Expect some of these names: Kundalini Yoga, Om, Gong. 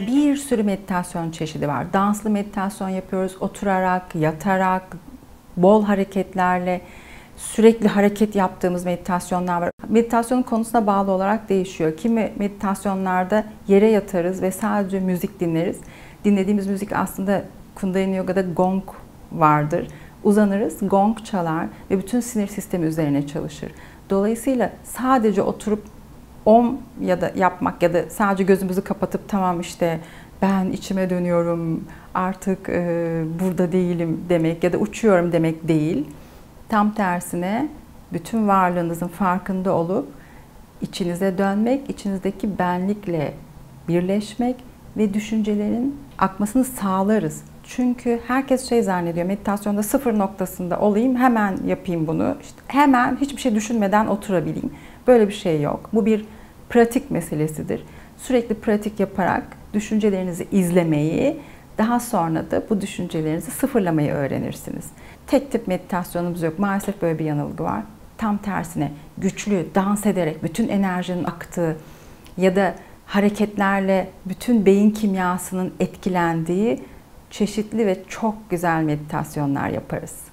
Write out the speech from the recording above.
bir sürü meditasyon çeşidi var. Danslı meditasyon yapıyoruz. Oturarak, yatarak, bol hareketlerle sürekli hareket yaptığımız meditasyonlar var. Meditasyonun konusuna bağlı olarak değişiyor. Kimi meditasyonlarda yere yatarız ve sadece müzik dinleriz. Dinlediğimiz müzik aslında Kundalini Yoga'da Gong vardır. Uzanırız, Gong çalar ve bütün sinir sistemi üzerine çalışır. Dolayısıyla sadece oturup Om ya da yapmak ya da sadece gözümüzü kapatıp tamam işte ben içime dönüyorum, artık burada değilim demek ya da uçuyorum demek değil. Tam tersine bütün varlığınızın farkında olup içinize dönmek, içinizdeki benlikle birleşmek ve düşüncelerin akmasını sağlarız. Çünkü herkes şey zannediyor, meditasyonda sıfır noktasında olayım, hemen yapayım bunu, işte hemen hiçbir şey düşünmeden oturabileyim. Böyle bir şey yok. Bu bir pratik meselesidir. Sürekli pratik yaparak düşüncelerinizi izlemeyi, daha sonra da bu düşüncelerinizi sıfırlamayı öğrenirsiniz. Tek tip meditasyonumuz yok. Maalesef böyle bir yanılgı var. Tam tersine güçlü, dans ederek bütün enerjinin aktığı ya da hareketlerle bütün beyin kimyasının etkilendiği çeşitli ve çok güzel meditasyonlar yaparız.